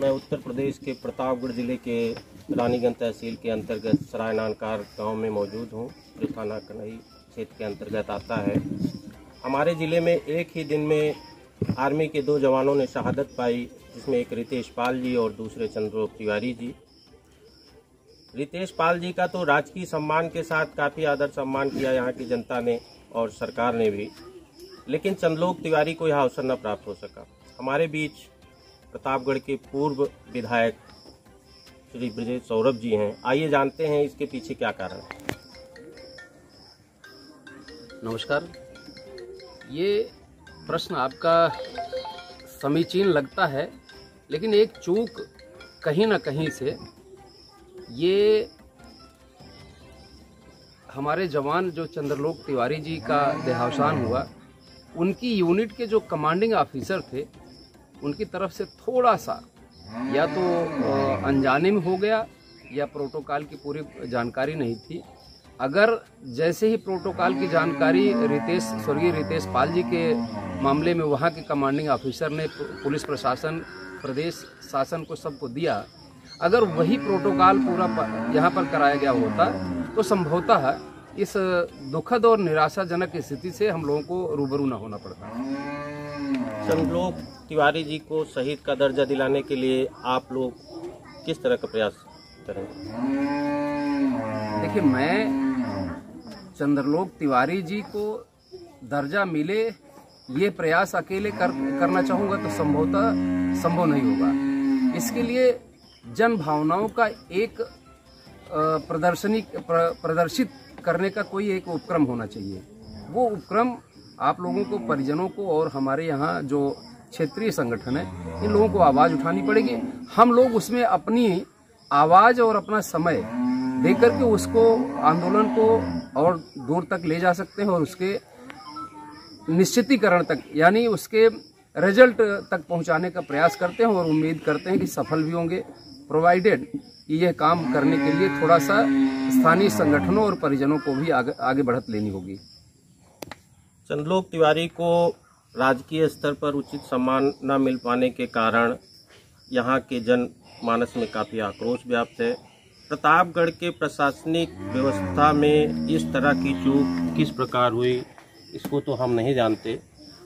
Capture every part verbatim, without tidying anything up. मैं उत्तर प्रदेश के प्रतापगढ़ ज़िले के रानीगंज तहसील के अंतर्गत सराय नानकार गांव में मौजूद हूं, जो थाना कन्हई क्षेत्र के अंतर्गत आता है। हमारे ज़िले में एक ही दिन में आर्मी के दो जवानों ने शहादत पाई, जिसमें एक रितेश पाल जी और दूसरे चंद्रोक तिवारी जी। रितेश पाल जी का तो राजकीय सम्मान के साथ काफ़ी आदर सम्मान किया यहाँ की जनता ने और सरकार ने भी, लेकिन चंद्रोक तिवारी को यह अवसर न प्राप्त हो सका। हमारे बीच प्रतापगढ़ के पूर्व विधायक श्री ब्रजेश सौरभ जी हैं। आइए जानते हैं इसके पीछे क्या कारण है। नमस्कार। ये प्रश्न आपका समीचीन लगता है, लेकिन एक चूक कहीं ना कहीं से ये हमारे जवान जो चंद्रलोक तिवारी जी का देहावसान हुआ, उनकी यूनिट के जो कमांडिंग ऑफिसर थे उनकी तरफ से थोड़ा सा या तो अनजाने में हो गया या प्रोटोकॉल की पूरी जानकारी नहीं थी। अगर जैसे ही प्रोटोकॉल की जानकारी रितेश स्वर्गीय रितेश पाल जी के मामले में वहाँ के कमांडिंग ऑफिसर ने पुलिस प्रशासन प्रदेश शासन को सबको दिया, अगर वही प्रोटोकॉल पूरा यहाँ पर कराया गया होता तो संभवतः इस दुखद और निराशाजनक स्थिति से हम लोगों को रूबरू न होना पड़ता। चंद्रलोक तिवारी जी को शहीद का दर्जा दिलाने के लिए आप लोग किस तरह का प्रयास करेंगे? देखिए, मैं चंद्रलोक तिवारी जी को दर्जा मिले ये प्रयास अकेले कर, करना चाहूँगा तो संभवतः संभव नहीं होगा। इसके लिए जन भावनाओं का एक प्रदर्शनी प्र, प्रदर्शित करने का कोई एक उपक्रम होना चाहिए। वो उपक्रम आप लोगों को, परिजनों को और हमारे यहाँ जो क्षेत्रीय संगठन है इन लोगों को आवाज़ उठानी पड़ेगी। हम लोग उसमें अपनी आवाज़ और अपना समय देकर के उसको, आंदोलन को और दूर तक ले जा सकते हैं और उसके निश्चितीकरण तक यानी उसके रिजल्ट तक पहुँचाने का प्रयास करते हैं और उम्मीद करते हैं कि सफल भी होंगे, प्रोवाइडेड यह काम करने के लिए थोड़ा सा स्थानीय संगठनों और परिजनों को भी आगे, आगे बढ़त लेनी होगी। चंद्रलोक तिवारी को राजकीय स्तर पर उचित सम्मान न मिल पाने के कारण यहाँ के जन मानस में काफ़ी आक्रोश व्याप्त है। प्रतापगढ़ के प्रशासनिक व्यवस्था में इस तरह की चूक किस प्रकार हुई इसको तो हम नहीं जानते,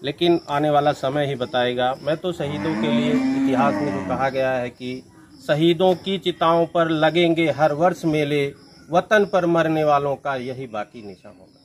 लेकिन आने वाला समय ही बताएगा। मैं तो शहीदों के लिए इतिहास में जो कहा गया है कि शहीदों की चिताओं पर लगेंगे हर वर्ष मेले, वतन पर मरने वालों का यही बाकी निशान होगा।